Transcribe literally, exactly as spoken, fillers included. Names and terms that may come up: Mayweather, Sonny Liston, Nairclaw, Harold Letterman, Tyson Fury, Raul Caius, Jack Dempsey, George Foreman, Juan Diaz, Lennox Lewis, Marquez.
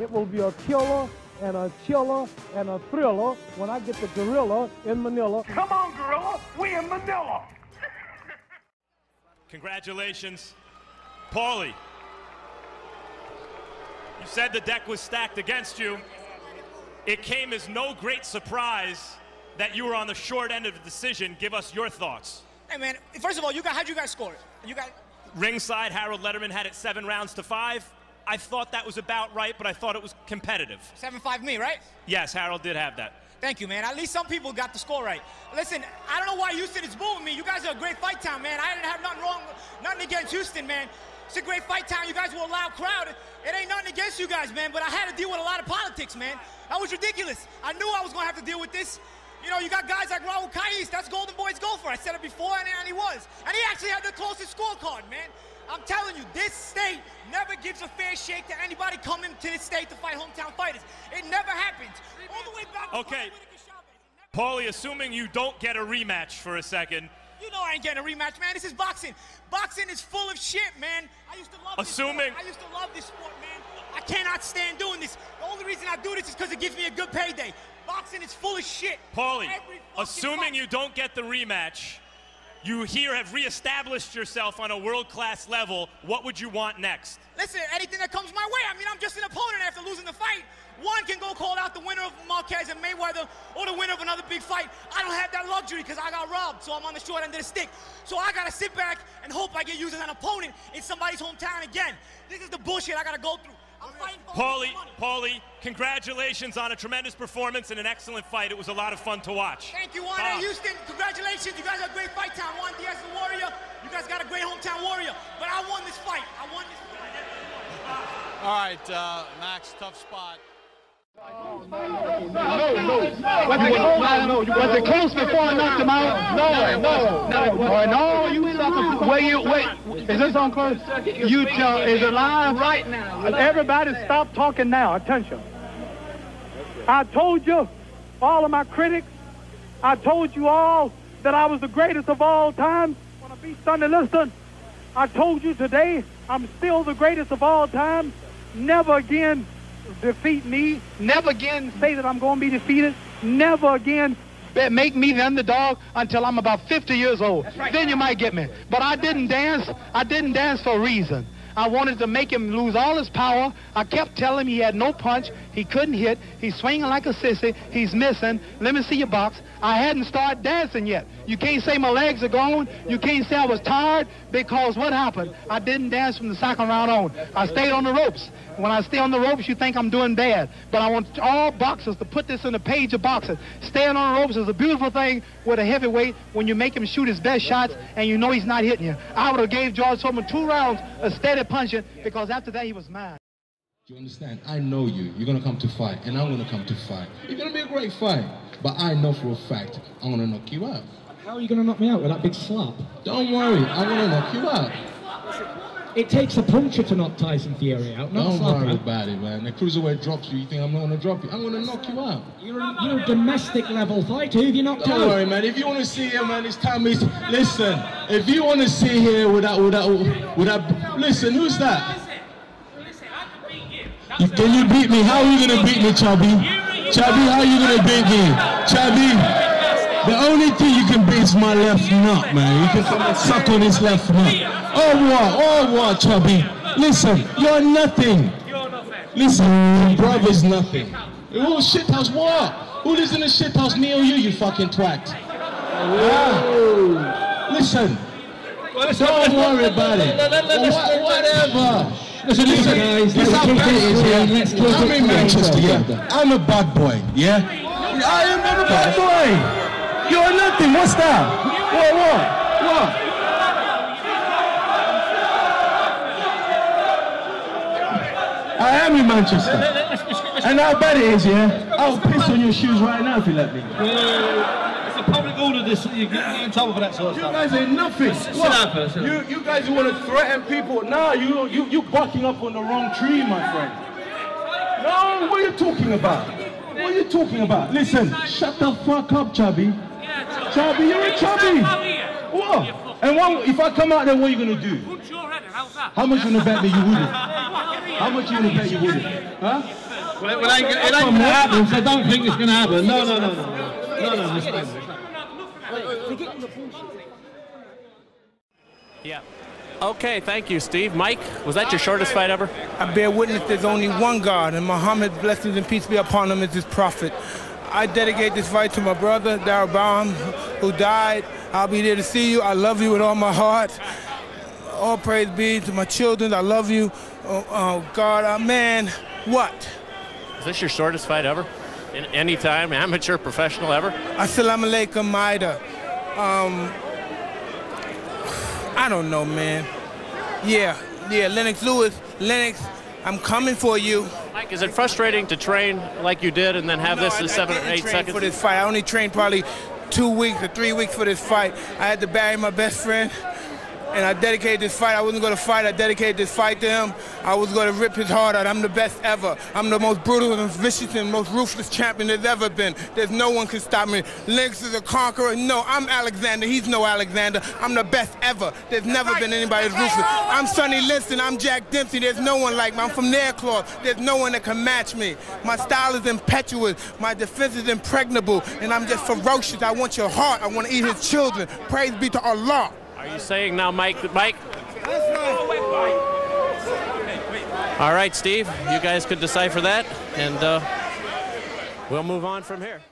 It will be a killer and a chiller and a thriller when I get the gorilla in Manila. Come on, gorilla, we in Manila. Congratulations, Paulie. You said the deck was stacked against you. It came as no great surprise that you were on the short end of the decision. Give us your thoughts. Hey, man, first of all, you got, how'd you guys score? You got... Ringside, Harold Letterman had it seven rounds to five. I thought that was about right, but I thought it was competitive. seven five me, right? Yes, Harold did have that. Thank you, man. At least some people got the score right. Listen, I don't know why Houston is booing me. You guys are a great fight town, man. I didn't have nothing wrong, nothing against Houston, man. It's a great fight town. You guys were a loud crowd. It ain't nothing against you guys, man, but I had to deal with a lot of politics, man. That was ridiculous. I knew I was going to have to deal with this. You know, you got guys like Raul Caius. That's Golden Boy's goal for. I said it before, and, and he was. And he actually had the closest scorecard, man. I'm telling you, this state never gives a fair shake to anybody coming to this state to fight hometown fighters. It never happens. All the way back to okay. Paulie, assuming you don't get a rematch for a second. You know I ain't getting a rematch, man. This is boxing. Boxing is full of shit, man. I used to love assuming... this sport. I used to love this sport, man. I cannot stand doing this. The only reason I do this is because it gives me a good payday. Boxing is full of shit. Paulie, assuming box. you don't get the rematch, you here have reestablished yourself on a world-class level. What would you want next? Listen, anything that comes my way. I mean, I'm just an opponent after losing the fight. One can go call out the winner of Marquez and Mayweather or the winner of another big fight. I don't have that luxury because I got robbed, so I'm on the short end of the stick. So I got to sit back and hope I get used as an opponent in somebody's hometown again. This is the bullshit I got to go through. I'm fighting for Paulie, Paulie, congratulations on a tremendous performance and an excellent fight. It was a lot of fun to watch. Thank you, Juan uh, Houston. Congratulations. You guys are a great fight town. Juan Diaz is a warrior. You guys got a great hometown warrior. But I won this fight. I won this fight. All right, uh, Max, tough spot. No, no, no. Was it close before I knocked him out? No, no, no. No, no, you sucker. Wait, you, wait. Is this on close? You tell, is it live? Right now. Everybody stop talking now. Attention. I told you, all of my critics, I told you all that I was the greatest of all time when I beat Sonny Liston. I told you today, I'm still the greatest of all time. Never again defeat me, never again say that I'm going to be defeated, never again make me the underdog until I'm about fifty years old. Right. Then you might get me. But I didn't dance. I didn't dance for a reason. I wanted to make him lose all his power. I kept telling him he had no punch. He couldn't hit. He's swinging like a sissy. He's missing. Let me see your box. I hadn't started dancing yet. You can't say my legs are gone. You can't say I was tired because what happened? I didn't dance from the second round on. I stayed on the ropes. When I stay on the ropes, you think I'm doing bad. But I want all boxers to put this in the page of boxing. Staying on the ropes is a beautiful thing with a heavyweight when you make him shoot his best shots and you know he's not hitting you. I would have gave George Foreman two rounds of steady punching because after that he was mad. You understand? I know you. You're gonna come to fight, and I'm gonna come to fight. It's gonna be a great fight, but I know for a fact I'm gonna knock you out. How are you gonna knock me out with that big slap? Don't worry, I'm gonna knock you out. It takes a puncher to knock Tyson Fury out. Not Don't slap, worry about it, man. The cruiserweight drops you. You think I'm not gonna drop you? I'm gonna knock you out. You're a, you're a domestic level fighter. Who have you knocked out? Don't worry, man. If you wanna see him, man, his time is. Listen, if you wanna see here without without without. Listen, who's that? Listen, I can beat you. That's can you beat me? How are you gonna beat me, Chubby? Chubby, how are you gonna beat me? Chubby, the only thing you can beat is my left nut, man. You can come and suck on his left nut. Oh what? Oh what, Chubby? Listen, you're nothing. Listen, your brother's nothing. Oh, shithouse, what? Who lives in the shithouse? Me or you, you fucking twat. Yeah. Listen. Well, listen, don't worry about it. Whatever. Listen, listen, guys. Let's have matches here. How many matches together? I'm a bad boy, yeah? I am not a bad boy. You're nothing. What's that? What, what? What? I am in Manchester. And I bet it is, yeah? I'll piss on your shoes right now if you let me. Public order this, you get in trouble for that sort of stuff. You guys ain't nothing. What? You, you guys want to threaten people. Nah, you, you, you're barking up on the wrong tree, my friend. No, what are you talking about? What are you talking about? Listen, shut the fuck up, Chubby. Chubby, you're a Chubby. What? And what, if I come out there, what are you going to do? How much you going to bet me you wouldn't? How much you going to bet you wouldn't? Huh? Well, well, ain't, it ain't happens. I don't think it's going to happen. No, no, no, no, no, no, no, no, no. Yeah. Okay, thank you, Steve. Mike, was that your shortest fight ever? I bear witness there's only one God, and Muhammad, blessings and peace be upon him, is his prophet. I dedicate this fight to my brother, Darabam, who died. I'll be there to see you. I love you with all my heart. All praise be to my children. I love you. Oh, oh God, oh, man, what? Is this your shortest fight ever? In any time, amateur, professional, ever? Assalamu alaikum, Maida. Um, I don't know, man. Yeah, yeah, Lennox Lewis. Lennox, I'm coming for you. Mike, is it frustrating to train like you did and then have no, this in seven or eight seconds? for this fight. I only trained probably two weeks or three weeks for this fight. I had to bury my best friend. And I dedicated this fight. I wasn't going to fight. I dedicated this fight to him. I was going to rip his heart out. I'm the best ever. I'm the most brutal and vicious and most ruthless champion there's ever been. There's no one can stop me. Lennox is a conqueror. No, I'm Alexander. He's no Alexander. I'm the best ever. There's never been anybody as ruthless. I'm Sonny Liston. I'm Jack Dempsey. There's no one like me. I'm from Nairclaw. There's no one that can match me. My style is impetuous. My defense is impregnable. And I'm just ferocious. I want your heart. I want to eat his children. Praise be to Allah. Are you saying now, Mike, that Mike? All right, Steve, you guys could decipher that, and uh, we'll move on from here.